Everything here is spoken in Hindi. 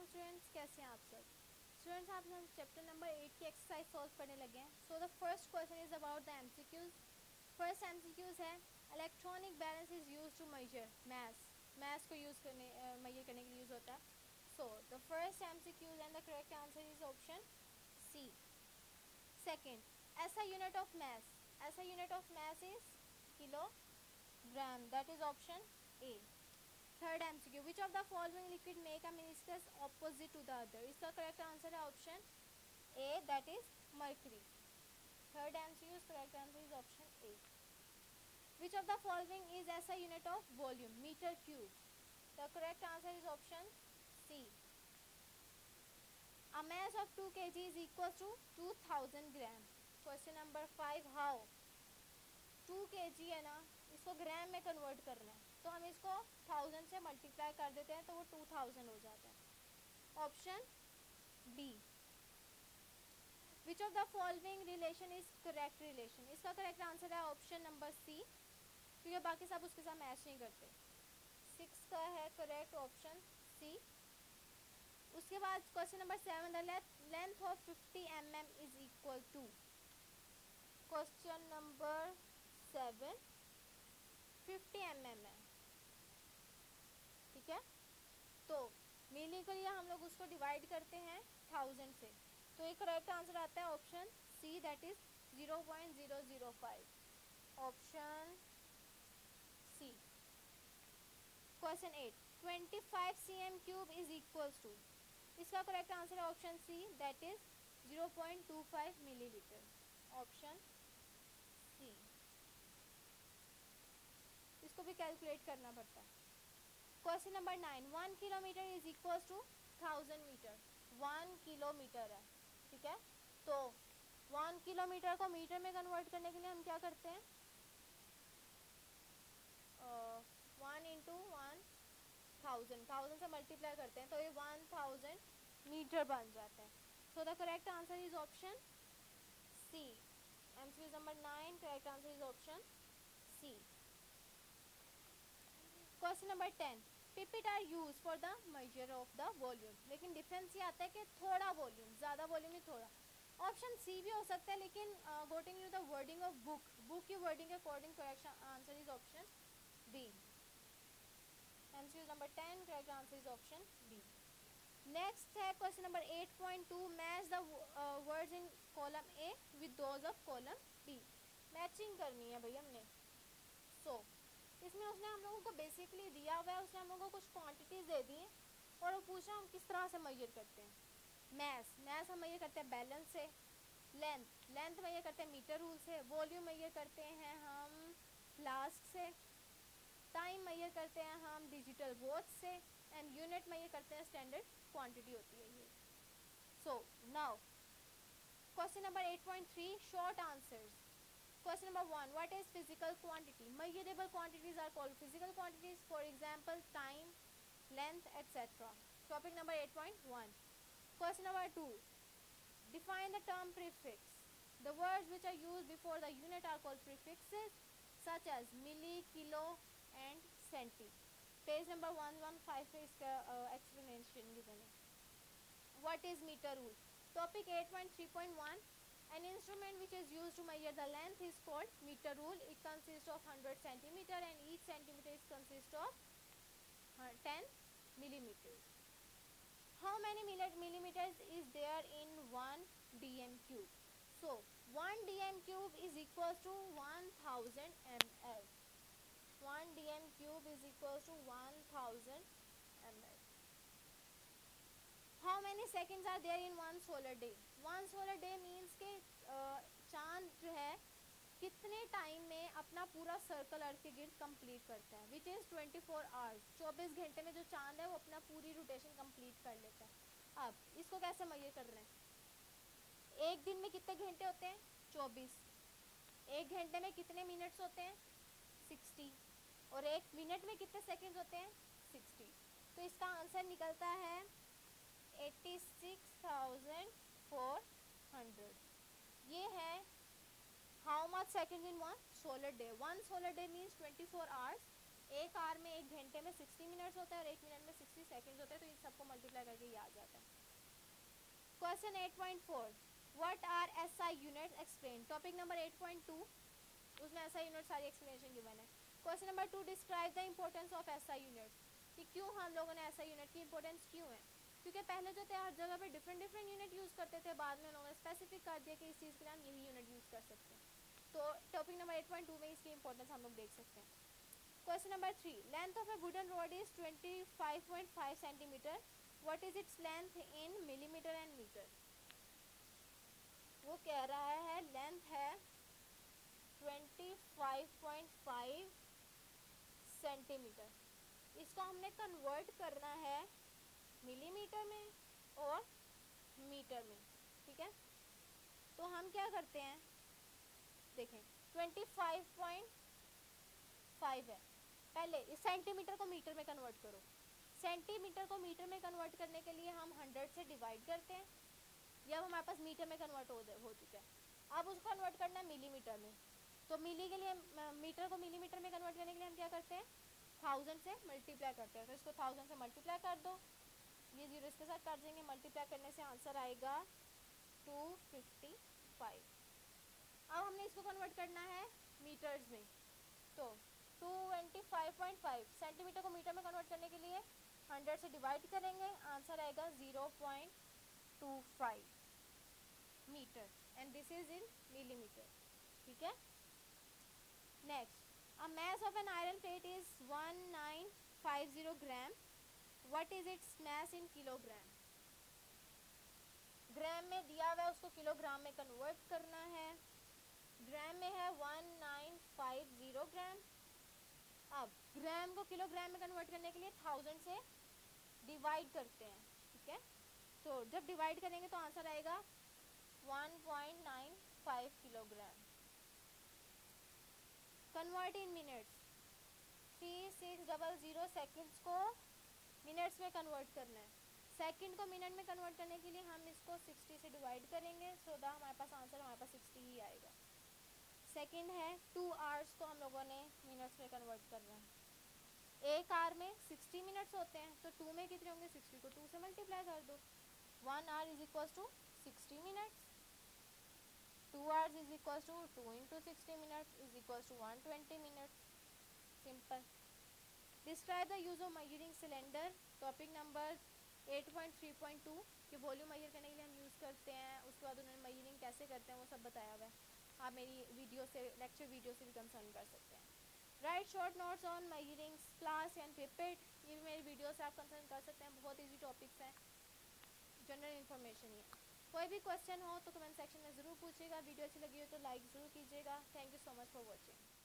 सो स्टूडेंट्स कैसे हैं आप सब स्टूडेंट्स, आप हम चैप्टर नंबर 8 की एक्सरसाइज सॉल्व करने लगे हैं। So the first question is about the MCQs. First MCQs है electronic balance is use to measure mass को यूज़ करने मेजर करने के लिए यूज़ होता है। So the first MCQs and the correct answer is option C. Second, ऐसा unit of mass is kilogram, that is option A. Third MCQ, which of the following liquid make a ministers opposite to the other, इसका करेक्ट आंसर है option A, that is mercury. Third MCQ correct answer is option A. Which of the following is S a unit of volume, metre cube, the correct answer is option C. A mass of 2 kg is equal to 2000 gram. Question number 5, how 2 kg है ना, इसको ग्राम में कन्वर्ट करना है, तो हम इसको 1000 से मल्टीप्लाई कर देते हैं तो वो 2000 हो जाता है, option B. Which of the following relation is correct relation, इसका करेक्ट आंसर है ऑप्शन नंबर सी, क्योंकि बाकी सब उसके साथ मैच नहीं करते। 6 का है करेक्ट ऑप्शन सी। उसके बाद question number 7, the length of 50 mm is equal to, question number 7 50 mm है, ठीक है। तो मीनिंग के लिए हम लोग उसको डिवाइड करते हैं 1000 से, तो ये करेक्ट आंसर आता है option C, that is 0.005, option C. Question 8, 25 cm³ is equals to, इसका करेक्ट आंसर है option C, that is 0.25 millilitre, option C. इसको भी कैलकुलेट करना पड़ता है। Question number 9, 1 kilometre is equals to 1000 metre, 1 kilometre है, ठीक है। तो 1 किलोमीटर को मीटर में कन्वर्ट करने के लिए हम क्या करते हैं, 1 into 1000 से मल्टीप्लाई करते हैं, तो ये 1000 मीटर बन जाता है। So the correct answer is option C. MCQ number 9 correct answer is option C. Question number 10, pipette are use for the measure of the volume, लेकिन डिफरेंस ये आता है कि थोड़ा वॉल्यूम, ज़्यादा वॉल्यूम ही थोड़ा, ऑप्शन सी भी हो सकता है, लेकिन according to the wording of book की वर्डिंग के according correct answer is option B. MCQ number 10 correct answer is option B. Next है question number 8.2, match the words in column A with those of column B, matching करनी है भाई हमने। सो इसमें उसने हम लोगों को बेसिकली दिया हुआ है, उसने हम लोगों को कुछ क्वांटिटीज दे दी हैं और वो पूछा हम किस तरह से मेजर करते हैं। मैस हम मेजर करते हैं बैलेंस से, लेंथ मेजर करते हैं मीटर रूल से, वॉल्यूम मेजर करते हैं हम फ्लास्क से, टाइम मेजर करते हैं हम डिजिटल वॉच से, एंड यूनिट मेजर करते हैं स्टैंडर्ड क्वान्टिटी होती है ये। So now question number 8.3, short answers. Question number 1, what is physical quantity? Measurable quantities are called physical quantities, for example time, length, etc. Topic number 8.1. Question number 2, define the term prefix. The words which are used before the unit are called prefixes, such as milli, kilo and centi. Page number 115 पे इसका explanation given है। What is meter rule? Topic 8.3.1, an instrument which is used to measure the length is called meter rule. It consists of 100 centimeter and each centimeter is consist of 10 millimeters. How many millimeters is there in 1 dm³? So 1 dm³ is equals to 1000 ml. 1 dm³ is equals to 1000 ml. How many seconds are there in one solar day? One solar day means के चांद जो है कितने टाइम में अपना पूरा सर्कल अर्थ के गिर्द कंप्लीट करता है, विच इज़ 24 hours। 24 घंटे में जो चांद है वो अपना पूरी रोटेशन कंप्लीट कर लेता है। अब इसको कैसे मेजर कर रहे हैं, एक दिन में कितने घंटे होते हैं 24, एक घंटे में कितने मिनट्स होते हैं 60, और एक मिनट में कितने सेकेंड्स होते हैं 60। तो इसका आंसर निकलता है 86,400। ये है how much second in one solar day. One solar day means 24 hours एक आवर में, एक घंटे में 60 मिनट्स होता है और एक मिनट में 60 सेकंड्स होता है, तो इन सबको मल्टीप्लाई करके ये आ जाता है। Question 8.4 what are SI units explain, topic number 8.2 उसमें एसआई यूनिट सारी एक्सप्लेनेशन गिवन है। Question number 2 describe the importance of SI units, कि क्यों हम लोगों ने एसआई यूनिट की इंपॉर्टेंस क्यों है, क्योंकि पहले जो थे हर जगह पे डिफरेंट डिफरेंट यूनिट यूज़ करते थे, बाद में लोगों ने स्पेसिफिक कर दिया कि इस चीज़ के लिए हम यही यूनिट यूज़ कर सकते हैं, तो टॉपिक नंबर 8.2 में इसकी इंपॉर्टेंस हम लोग देख सकते हैं। Question number 3 length of a wooden rod is 25.5 centimetre, what is its length in millimetre and metre. वो कह रहा है लेंथ है 25.5 सेंटीमीटर, इसको हमने कन्वर्ट करना है मिलीमीटर में और मीटर में, ठीक है। तो हम क्या करते हैं, देखें 25.5 है, पहले इस सेंटीमीटर को मीटर में कन्वर्ट करो, सेंटीमीटर को मीटर में कन्वर्ट करने के लिए हम 100 से डिवाइड करते हैं, जब हमारे पास मीटर में कन्वर्ट हो चुका है, अब उसको कन्वर्ट करना है मिलीमीटर में, तो मिली के लिए मीटर को मिलीमीटर में कन्वर्ट करने के लिए हम क्या करते हैं 1000 से मल्टीप्लाई करते हैं, तो इसको 1000 से मल्टीप्लाई कर दो, ये जीरो इसके साथ कर देंगे, मल्टीप्लाई करने से आंसर आएगा 255। अब हमने इसको कन्वर्ट करना है मीटर्स में, तो 25.5 सेंटीमीटर को मीटर में कन्वर्ट करने के लिए 100 से डिवाइड करेंगे, आंसर आएगा 0.25 metre and this is in millimetre, ठीक है। Next a mass of an iron plate is 1950 gram, what is its mass in kilogram. Gram में दिया हुआ है, उसको किलोग्राम में कन्वर्ट करना है, ग्राम में है 1950 ग्राम, अब ग्राम को किलोग्राम में कन्वर्ट करने के लिए 1000 से डिवाइड करते हैं, ठीक है। तो जब डिवाइड करेंगे तो आंसर आएगा 1.95 kilogram. Convert in minutes, 3600 seconds को मिनट्स में कन्वर्ट करना है, सेकेंड को मिनट में कन्वर्ट करने के लिए हम इसको 60 से डिवाइड करेंगे, सो दैट हमारे पास आंसर 60 ही आएगा। सेकेंड है 2 आवर्स को हम लोगों ने मिनट्स में कन्वर्ट करना है, एक आवर में 60 मिनट्स होते हैं, तो 2 में कितने होंगे 60 को 2 से मल्टीप्लाई कर दो, 1 hour is equals to 60 minutes, 2 hours is equals to 2 into 60 minutes is equals to 120 minutes. Simple. Describe the use of measuring cylinder, topic number 8.3.2, कि वॉल्यूम मेजर करने के लिए हम यूज़ करते हैं, उसके बाद उन्होंने मयूरिंग कैसे करते हैं वो सब बताया हुआ है, आप मेरी वीडियो से लेक्चर वीडियो से भी कंसर्न कर सकते हैं। Write short notes on measurings class and paper, ये भी मेरी वीडियो से आप कंसर्न कर सकते हैं, बहुत इजी टॉपिक्स हैं, जनरल इन्फॉर्मेशन है। कोई भी क्वेश्चन हो तो कमेंट सेक्शन में ज़रूर पूछिएगा, वीडियो अच्छी लगी हो तो लाइक ज़रूर कीजिएगा। Thank you so much for watching.